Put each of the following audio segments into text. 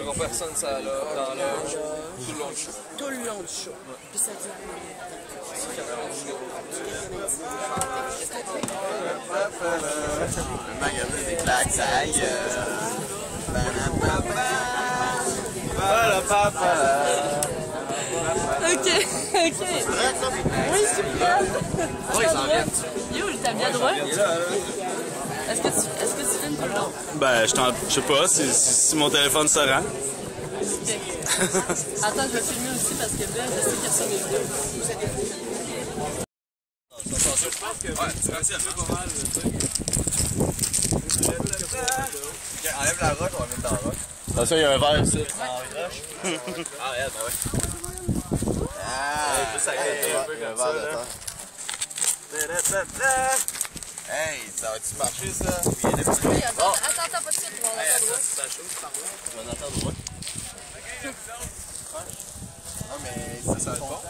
Il n'y a personne ça dans le show. Tout le long du show. Tout le long du show. Puis ça dure le magasin des claques, ça y est. Ok, ok. Oui, super. Oui, ça en vient. Yo, t'as bien droit. Est-ce que tu filmes tout le long? Ben, je sais pas, si mon téléphone se rend. Okay. Attends, je vais filmer aussi parce que là, je sais qu'il y a ça des vidéos. Je pense que... Ouais, tu vas essayer pas mal le truc. Enlève la roche, on va mettre dans la roche. Attention, il y a un verre aussi. En roche? Ah, ouais, ben ouais. Ah, ça un peu comme ça. Hey, ça va-tu marcher ça? Oui, il y a des petits. Oui, attends, bon. Attends, pas de suite, on va entendre droit. Ça chauffe par là. On va entendre droit. Non, mais ça, ça va être bon.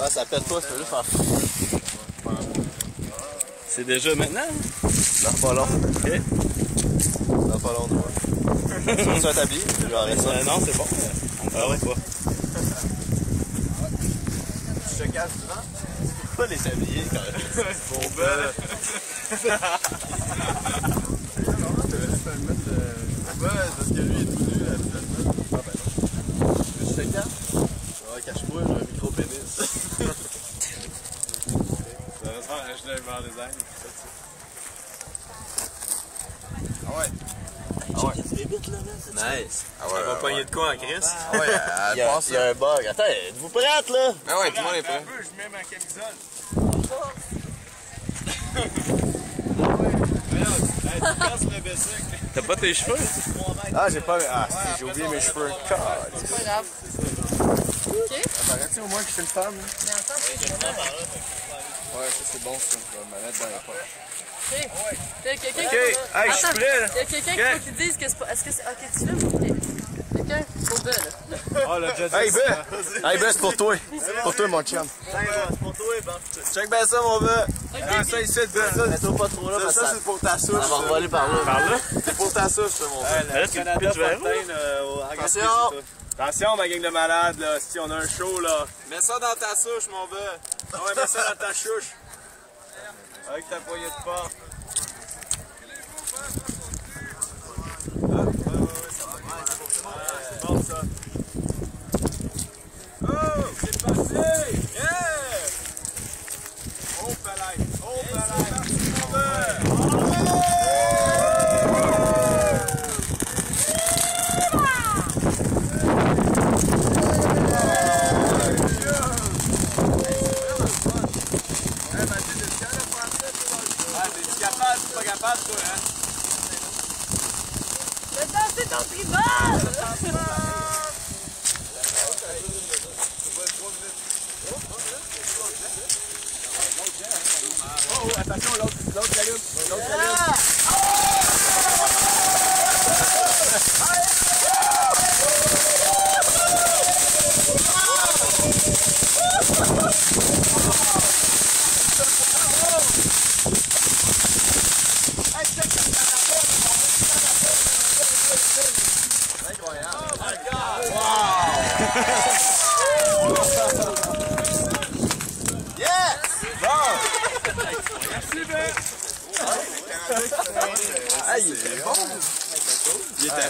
Ah, ça pète pas, tu peux juste faire. C'est déjà maintenant? Ça va pas long. Ok. Ça va pas long, droit. Tu veux t'habiller? Je vais arrêter ça. Non, c'est bon. Ah ouais, quoi? Tu te casses souvent? Pas les tabliers quand même. Bon ben. Ouais, parce que lui est tout nu là, finalement. Ah ben non. Tu te caches? Ouais, cache-moi, j'ai un micro-pénis. Ça va se faire un gelé vers les angles. Ah ouais. Ah ouais. Nice. Ah ouais, elle va pogner de quoi en Chris? Ah ouais, elle passe. Il y a un bug. Attends, êtes-vous prête là? Ah ouais, tout le monde est prêt. Je mets ma camisole. Ah ouais, regarde, tu casses le bicycle. T'as pas tes cheveux? Ah, j'ai pas. Ah, j'ai oublié mes cheveux. C'est pas grave. Ok. Apparaît-tu au moins que je suis une femme? Mais attends, c'est une femme. Ouais, ça c'est bon, ça. Je vais me mettre dans la poche. Ok, il y a quelqu'un qui dise que c'est pas... Est-ce que c'est... Ok, tu filmes? Ok. Quelqu'un pour Beu, là. Oh, le jazz. Hey, Beu! Hey, Beu, c'est pour toi. C'est pour toi, mon chum. C'est pour toi, Ben. Check bien ça, mon Beu. Ah, ça, ici, Beu. Mets-toi pas trop là, parce que ça, c'est pour ta souche. On va voler par là. Par là? C'est pour ta souche, ça, mon Beu. Là, tu te pitches vers où? Attention! Attention, ma gang de malades, là. Si on a un show, là. Mets ça dans ta souche, mon Beu. Non, mais mets ça dans ta chouche. Avec ta poignée de porte. C'est bon ça. Oh, c'est passé! Yeah! Oh, palais! Oh, palais! Attention, l'autre galume, l'autre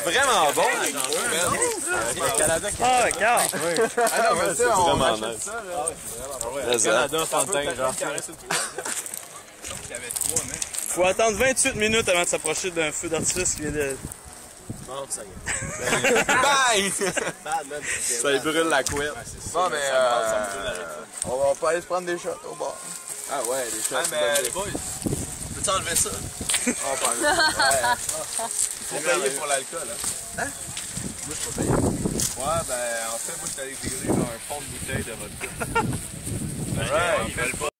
vraiment bon! Ah, regarde! Ah non, mais ça, on va acheter ça, là! Le Canada Fantin, genre! Faut attendre 28 minutes avant de s'approcher d'un feu d'artifice qui vient de... Bon, ça y est! Bang! Ça y brûle la couette! Bon, mais on va aller se prendre des shots au bar! Ah ouais, des shots! Ah, mais les boys! Peux-tu enlever ça? Oh, pas mal. Faut payer pour l'alcool, hein? Hein? Moi, je peux payer. Ouais, ben, en fait, moi, je suis allé virer un fond de bouteille de vodka. Ouais, ils veulent pas.